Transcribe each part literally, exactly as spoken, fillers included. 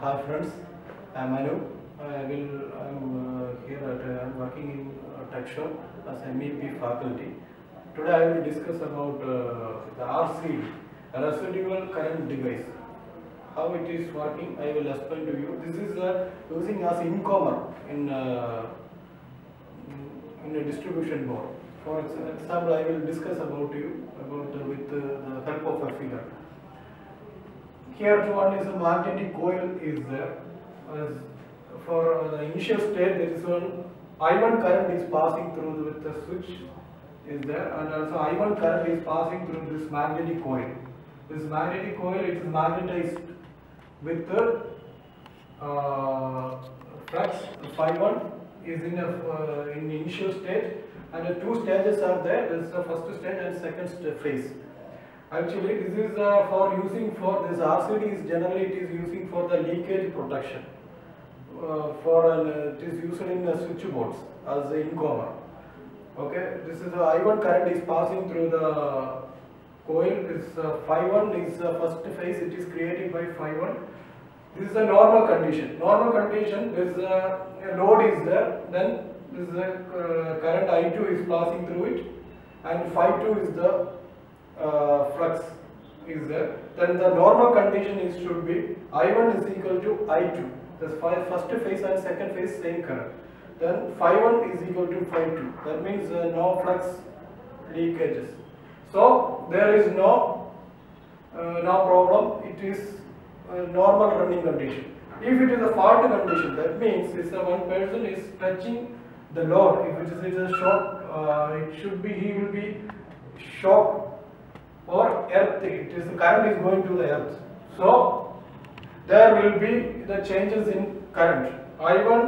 Hi friends, I am Anu. I will I am uh, here at I am working in uh, tech shop as M E P faculty. Today I will discuss about uh, the R C D, Residual Current Device. How it is working, I will explain to you. This is uh, using as incomer in uh, in a distribution board. For example, I will discuss about you about uh, with uh, the help of a figure. Here one is a magnetic coil is there. As for the initial state, there is one I one current is passing through with the switch is there, and also I one current is passing through this magnetic coil. This magnetic coil it is magnetized with the uh, flux. Phi one is in a uh, in initial state, and the two stages are there. There is the first stage and second phase. Actually, this is uh, for using for this R C D is generally it is using for the leakage protection. Uh, for an, uh, it is used in uh, switchboards as an incomer. Okay, this is the uh, I one current is passing through the coil. This uh, phi one is uh, first phase. It is created by phi one. This is a normal condition. Normal condition. There is a, a load is there. Then this is a uh, current I two is passing through it, and phi two is the Uh, flux is there. Then the normal condition is should be I one is equal to I two. This first phase and second phase same current. Then phi one is equal to phi two. That means uh, no flux leakages. So there is no uh, no problem. It is uh, normal running condition. If it is a fault condition, that means if one person is touching the load, if it is a shock, uh, it should be he will be shocked. Or earth, it is the current is going to the earth. So there will be the changes in current. I one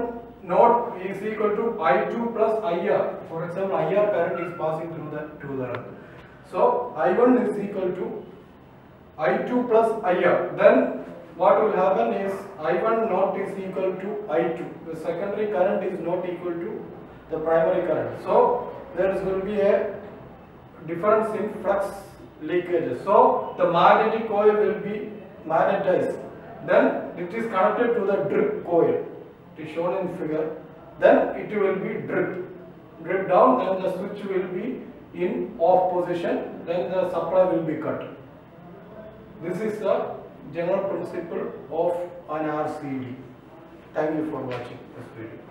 not is equal to I two plus I R. For example, I R current is passing through the to the earth. So I one is equal to I two plus I R. Then what will happen is I one not is equal to I two. The secondary current is not equal to the primary current. So there will be a difference in flux leakages. So the magnetic coil will be magnetized. Then it is connected to the drip coil. It is shown in figure. Then it will be drip, drip down. Then the switch will be in off position. Then the supply will be cut. This is the general principle of an R C D. Thank you for watching this video.